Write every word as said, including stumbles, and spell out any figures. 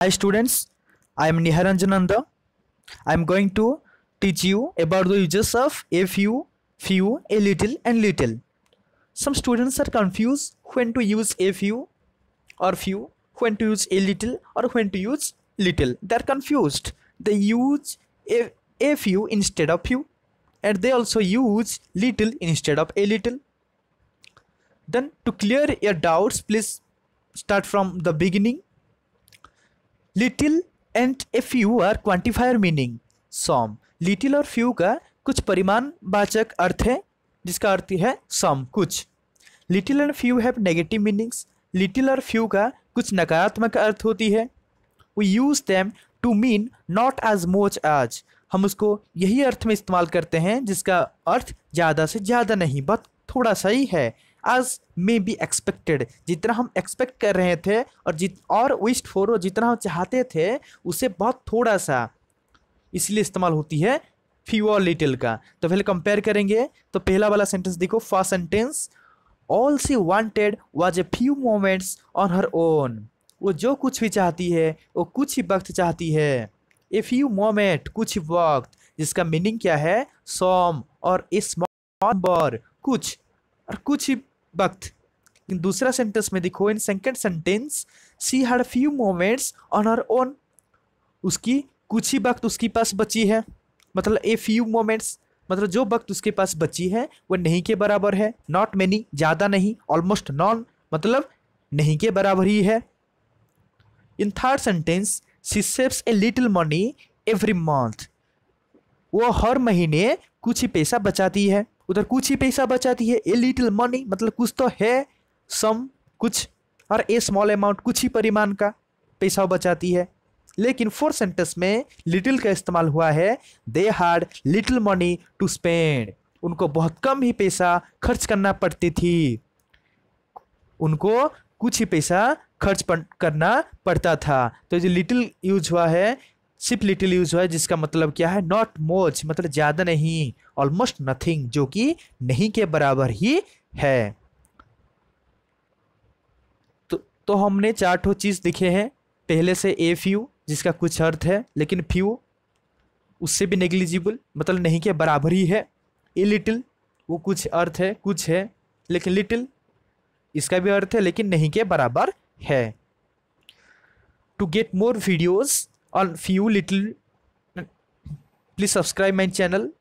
Hi students, I am Nihar Ranjan Nanda. I am going to teach you about the uses of a few, few, a little and little. Some students are confused when to use a few or few, when to use a little or when to use little. They are confused. They use a, a few instead of few, and they also use little instead of a little. Then to clear your doubts, please start from the beginning. Little and a few are quantifier meaning some. Little और few का कुछ परिमाणवाचक अर्थ है जिसका अर्थ है some कुछ. Little and few have negative meanings. Little और few का कुछ नकारात्मक अर्थ होती है. We use them to mean not as much as. हम उसको यही अर्थ में इस्तेमाल करते हैं जिसका अर्थ ज़्यादा से ज़्यादा नहीं बट थोड़ा सा ही है. एज मे बी एक्सपेक्टेड, जितना हम एक्सपेक्ट कर रहे थे और जित और विश्ड फॉर जितना हम चाहते थे उसे बहुत थोड़ा सा, इसलिए इस्तेमाल होती है फ्यू और लिटिल का. तो पहले कंपेयर करेंगे तो पहला वाला सेंटेंस देखो. First sentence, all she wanted was a few moments on her own. वो जो कुछ भी चाहती है वो कुछ ही वक्त चाहती है. ए फ्यू मोमेंट कुछ ही वक्त, जिसका मीनिंग क्या है सॉम और ए स्मॉल बर कुछ और कुछ ही वक्त. दूसरा सेंटेंस में देखो. In second sentence, she had few moments on her own. उसकी कुछ ही वक्त उसके पास बची है, मतलब ए फ्यू मोमेंट्स मतलब जो वक्त उसके पास बची है वो नहीं के बराबर है. नॉट मेनी ज़्यादा नहीं, ऑलमोस्ट नॉन मतलब नहीं के बराबर ही है. In third sentence, she saves a little money every month. वो हर महीने कुछ ही पैसा बचाती है. उधर कुछ ही पैसा बचाती है, ए लिटिल मनी मतलब कुछ तो है सम कुछ, और ए स्मॉल अमाउंट कुछ ही परिमाण का पैसा बचाती है. लेकिन फोर्थ सेंटेंस में लिटिल का इस्तेमाल हुआ है. They had little money to spend. उनको बहुत कम ही पैसा खर्च करना पड़ती थी. उनको कुछ ही पैसा खर्च करना पड़ता था. तो जो लिटिल यूज हुआ है, सिर्फ लिटिल यूज हुआ है, जिसका मतलब क्या है नॉट मच मतलब ज़्यादा नहीं, ऑलमोस्ट नथिंग जो कि नहीं के बराबर ही है. तो, तो हमने चार ठो चीज़ दिखे हैं. पहले से ए फ्यू जिसका कुछ अर्थ है लेकिन फ्यू उससे भी नेग्लिजिबल मतलब नहीं के बराबर ही है. ए लिटिल वो कुछ अर्थ है कुछ है, लेकिन लिटिल इसका भी अर्थ है लेकिन नहीं के बराबर है. To get more videos on few little, please subscribe my channel.